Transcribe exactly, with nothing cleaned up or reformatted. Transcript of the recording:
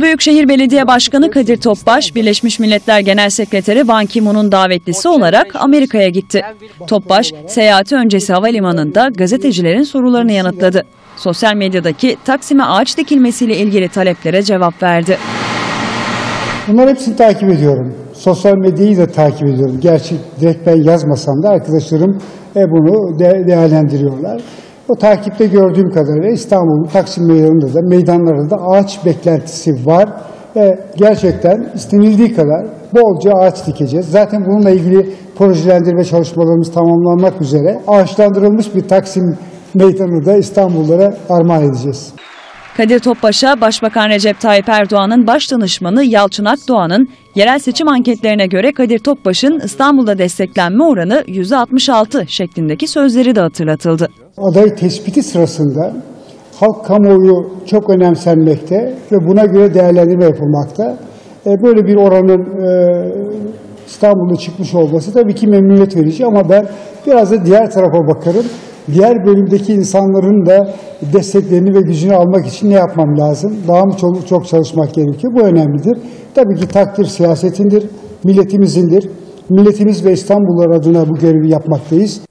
Büyükşehir Belediye Başkanı Kadir Topbaş, Birleşmiş Milletler Genel Sekreteri Ban Ki-moon'un davetlisi olarak Amerika'ya gitti. Topbaş, seyahati öncesi havalimanında gazetecilerin sorularını yanıtladı. Sosyal medyadaki Taksim'e ağaç dikilmesiyle ilgili taleplere cevap verdi. Bunların hepsini takip ediyorum. Sosyal medyayı da takip ediyorum. Gerçi direkt ben yazmasam da arkadaşlarım bunu değerlendiriyorlar. O takipte gördüğüm kadarıyla İstanbul'un Taksim meydanında da meydanlarında ağaç beklentisi var. E, gerçekten istenildiği kadar bolca ağaç dikeceğiz. Zaten bununla ilgili projelendirme çalışmalarımız tamamlanmak üzere ağaçlandırılmış bir Taksim meydanını da İstanbullulara armağan edeceğiz. Kadir Topbaş'a Başbakan Recep Tayyip Erdoğan'ın baş danışmanı Yalçın Akdoğan'ın yerel seçim anketlerine göre Kadir Topbaş'ın İstanbul'da desteklenme oranı yüzde altmış altı şeklindeki sözleri de hatırlatıldı. Aday tespiti sırasında halk kamuoyu çok önemsenmekte ve buna göre değerlendirme yapılmakta. Böyle bir oranın İstanbul'da çıkmış olması tabii ki memnuniyet verici ama ben biraz da diğer tarafa bakarım. Diğer bölümdeki insanların da desteklerini ve gücünü almak için ne yapmam lazım? Daha mı çok, çok çalışmak gerekiyor? Bu önemlidir. Tabii ki takdir siyasetindir, milletimizindir. Milletimiz ve İstanbullular adına bu görevi yapmaktayız.